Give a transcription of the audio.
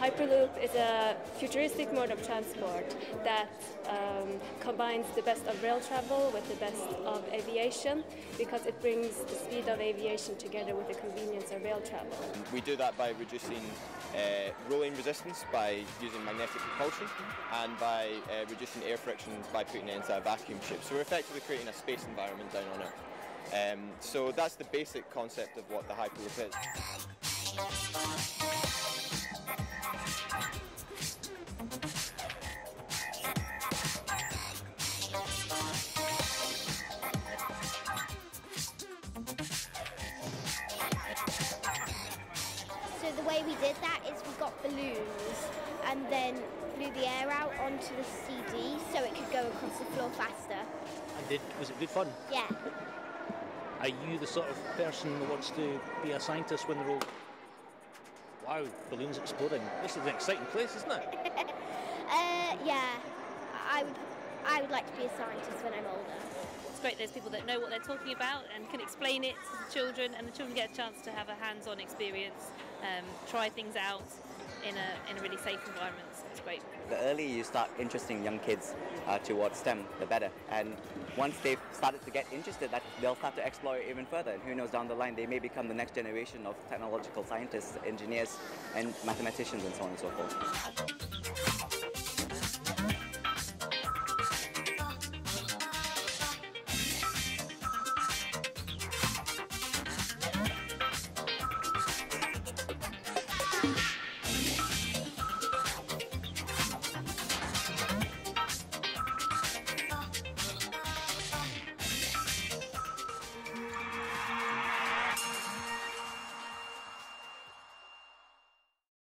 Hyperloop is a futuristic mode of transport that combines the best of rail travel with the best of aviation, because it brings the speed of aviation together with the convenience of rail travel. We do that by reducing rolling resistance by using magnetic propulsion and by reducing air friction by putting it into a vacuum ship. So we're effectively creating a space environment down on it. So that's the basic concept of what the Hyperloop is. The way we did that is we got balloons and then blew the air out onto the CD so it could go across the floor faster. Was it good fun? Yeah. Are you the sort of person that wants to be a scientist when they're all, wow, balloons exploding? This is an exciting place, isn't it? Yeah, I would like to be a scientist when I'm older. It's great there's people that know what they're talking about and can explain it to the children, and the children get a chance to have a hands-on experience, try things out in a really safe environment, so it's great. The earlier you start interesting young kids towards STEM, the better. And once they've started to get interested, they'll start to explore it even further. And who knows, down the line, they may become the next generation of technological scientists, engineers, and mathematicians, and so on and so forth.